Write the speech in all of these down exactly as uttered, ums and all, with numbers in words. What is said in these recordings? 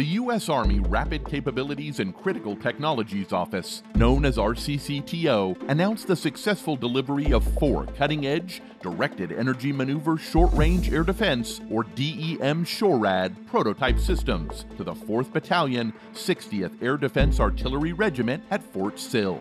The U S Army Rapid Capabilities and Critical Technologies Office, known as R C C T O, announced the successful delivery of four cutting-edge, Directed Energy Maneuver Short-Range Air Defense, or D E M SHORAD, prototype systems to the fourth Battalion, sixtieth Air Defense Artillery Regiment at Fort Sill.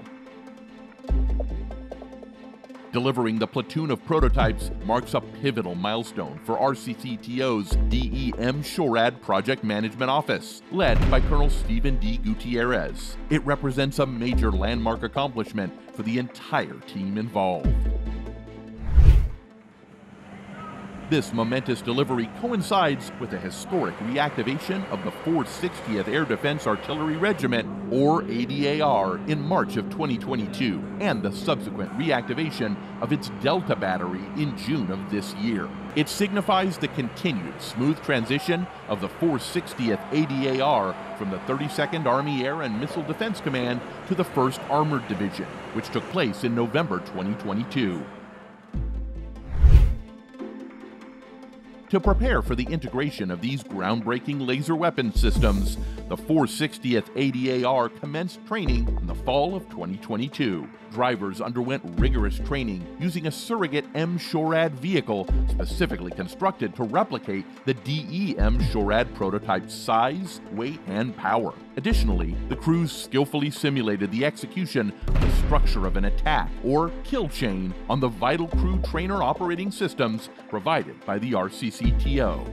Delivering the platoon of prototypes marks a pivotal milestone for R C C T O's D E M SHORAD Project Management Office, led by Colonel Steven D. Gutierrez. It represents a major landmark accomplishment for the entire team involved. This momentous delivery coincides with the historic reactivation of the four hundred sixtieth Air Defense Artillery Regiment, or A D A R, in March of twenty twenty-two, and the subsequent reactivation of its Delta Battery in June of this year. It signifies the continued smooth transition of the four hundred sixtieth A D A R from the thirty-second Army Air and Missile Defense Command to the first Armored Division, which took place in November twenty twenty-two. To prepare for the integration of these groundbreaking laser weapon systems, the four hundred sixtieth A D A R commenced training in the fall of twenty twenty-two. Drivers underwent rigorous training using a surrogate M SHORAD vehicle specifically constructed to replicate the D E M SHORAD prototype's size, weight, and power. Additionally, the crews skillfully simulated the execution of the structure of an attack, or kill chain, on the vital crew trainer operating systems provided by the R C C T O.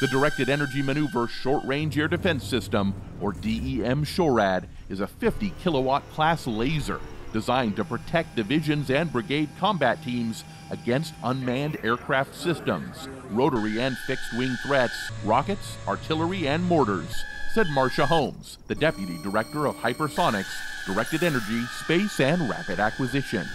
The Directed Energy Maneuver Short-Range Air Defense System, or D E M SHORAD, is a fifty kilowatt class laser designed to protect divisions and brigade combat teams against unmanned aircraft systems, rotary and fixed-wing threats, rockets, artillery, and mortars, said Marcia Holmes, the Deputy Director of Hypersonics, Directed Energy, Space, and Rapid Acquisition.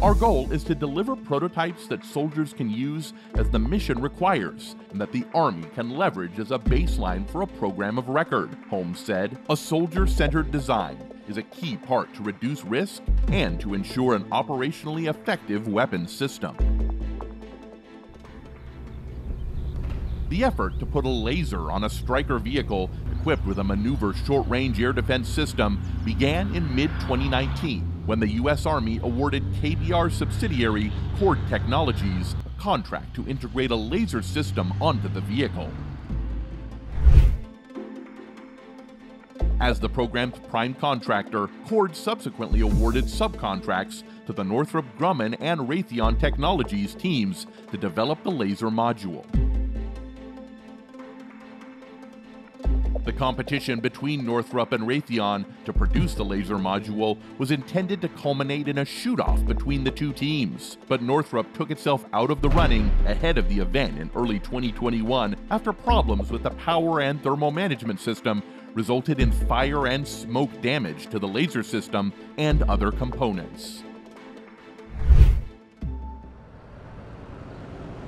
Our goal is to deliver prototypes that soldiers can use as the mission requires and that the Army can leverage as a baseline for a program of record, Holmes said. A soldier-centered design is a key part to reduce risk and to ensure an operationally effective weapon system. The effort to put a laser on a Stryker vehicle equipped with a maneuver short-range air defense system began in mid twenty nineteen. When the U S Army awarded K B R subsidiary Kord Technologies a contract to integrate a laser system onto the vehicle. As the program's prime contractor, Kord subsequently awarded subcontracts to the Northrop Grumman and Raytheon Technologies teams to develop the laser module. The competition between Northrop and Raytheon to produce the laser module was intended to culminate in a shoot-off between the two teams, but Northrop took itself out of the running ahead of the event in early twenty twenty-one after problems with the power and thermal management system resulted in fire and smoke damage to the laser system and other components.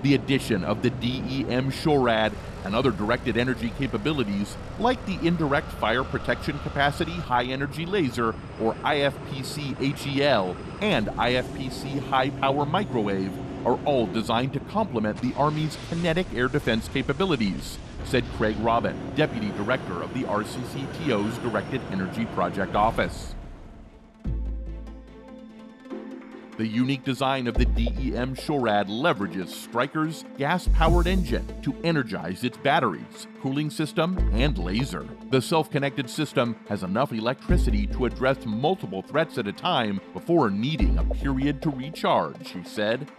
The addition of the D E M SHORAD and other directed energy capabilities, like the Indirect Fire Protection Capacity High Energy Laser, or I F P C H E L, and I F P C High Power Microwave, are all designed to complement the Army's kinetic air defense capabilities, said Craig Robin, Deputy Director of the R C C T O's Directed Energy Project Office. The unique design of the D E M SHORAD leverages Stryker's gas-powered engine to energize its batteries, cooling system, and laser. The self-connected system has enough electricity to address multiple threats at a time before needing a period to recharge, she said.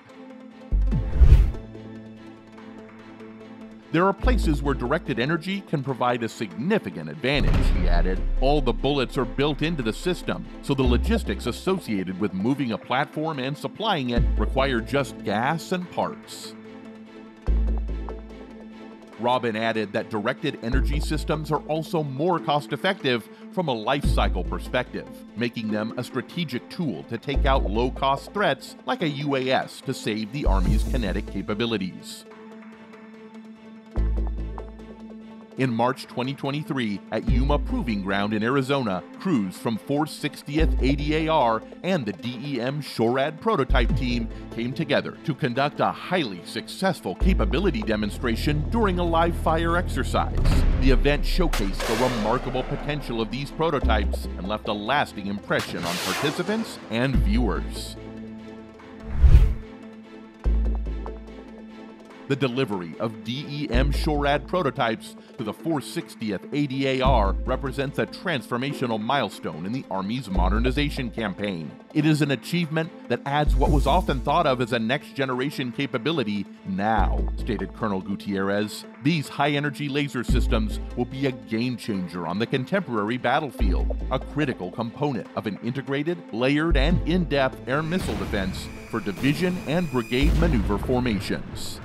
There are places where directed energy can provide a significant advantage, he added. All the bullets are built into the system, so the logistics associated with moving a platform and supplying it require just gas and parts. Robin added that directed energy systems are also more cost-effective from a life cycle perspective, making them a strategic tool to take out low-cost threats like a U A S to save the Army's kinetic capabilities. In March twenty twenty-three, at Yuma Proving Ground in Arizona, crews from four sixtieth A D A R and the D E M-SHORAD prototype team came together to conduct a highly successful capability demonstration during a live-fire exercise. The event showcased the remarkable potential of these prototypes and left a lasting impression on participants and viewers. The delivery of D E M-SHORAD prototypes to the four sixtieth A D A R represents a transformational milestone in the Army's modernization campaign. It is an achievement that adds what was often thought of as a next-generation capability now, stated Colonel Gutierrez. These high-energy laser systems will be a game-changer on the contemporary battlefield, a critical component of an integrated, layered, and in-depth air missile defense for division and brigade maneuver formations.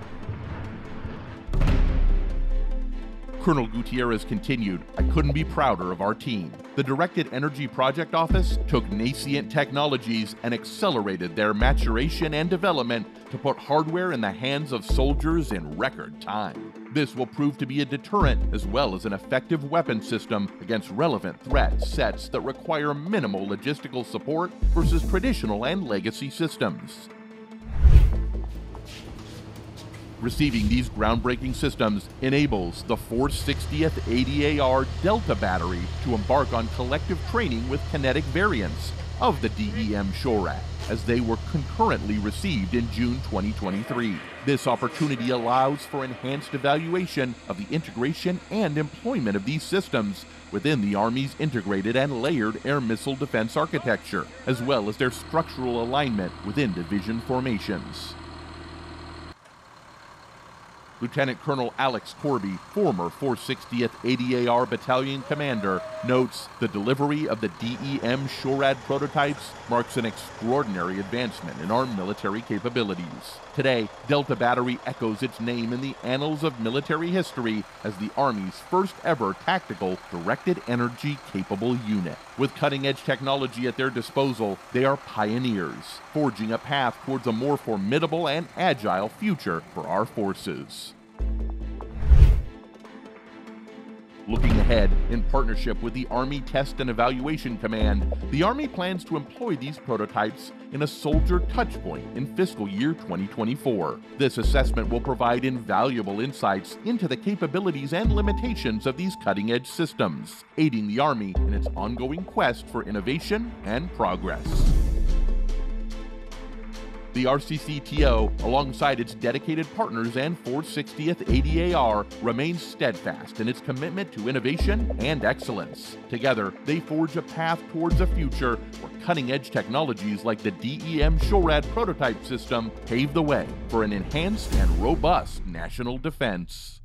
Colonel Gutierrez continued, "I couldn't be prouder of our team. The Directed Energy Project Office took nascent technologies and accelerated their maturation and development to put hardware in the hands of soldiers in record time. This will prove to be a deterrent as well as an effective weapon system against relevant threat sets that require minimal logistical support versus traditional and legacy systems." Receiving these groundbreaking systems enables the four sixtieth A D A R Delta Battery to embark on collective training with kinetic variants of the D E M-SHORAD, as they were concurrently received in June twenty twenty-three. This opportunity allows for enhanced evaluation of the integration and employment of these systems within the Army's integrated and layered air missile defense architecture, as well as their structural alignment within division formations. Lieutenant Colonel Alex Corby, former four sixtieth A D A R Battalion Commander, notes the delivery of the D E M-SHORAD prototypes marks an extraordinary advancement in our military capabilities. Today, Delta Battery echoes its name in the annals of military history as the Army's first ever tactical, directed energy capable unit. With cutting-edge technology at their disposal, they are pioneers, forging a path towards a more formidable and agile future for our forces. Looking ahead, in partnership with the Army Test and Evaluation Command, the Army plans to employ these prototypes in a soldier touchpoint in fiscal year twenty twenty-four. This assessment will provide invaluable insights into the capabilities and limitations of these cutting-edge systems, aiding the Army in its ongoing quest for innovation and progress. The R C C T O, alongside its dedicated partners and four sixtieth A D A R, remains steadfast in its commitment to innovation and excellence. Together, they forge a path towards a future where cutting-edge technologies like the D E M-SHORAD prototype system pave the way for an enhanced and robust national defense.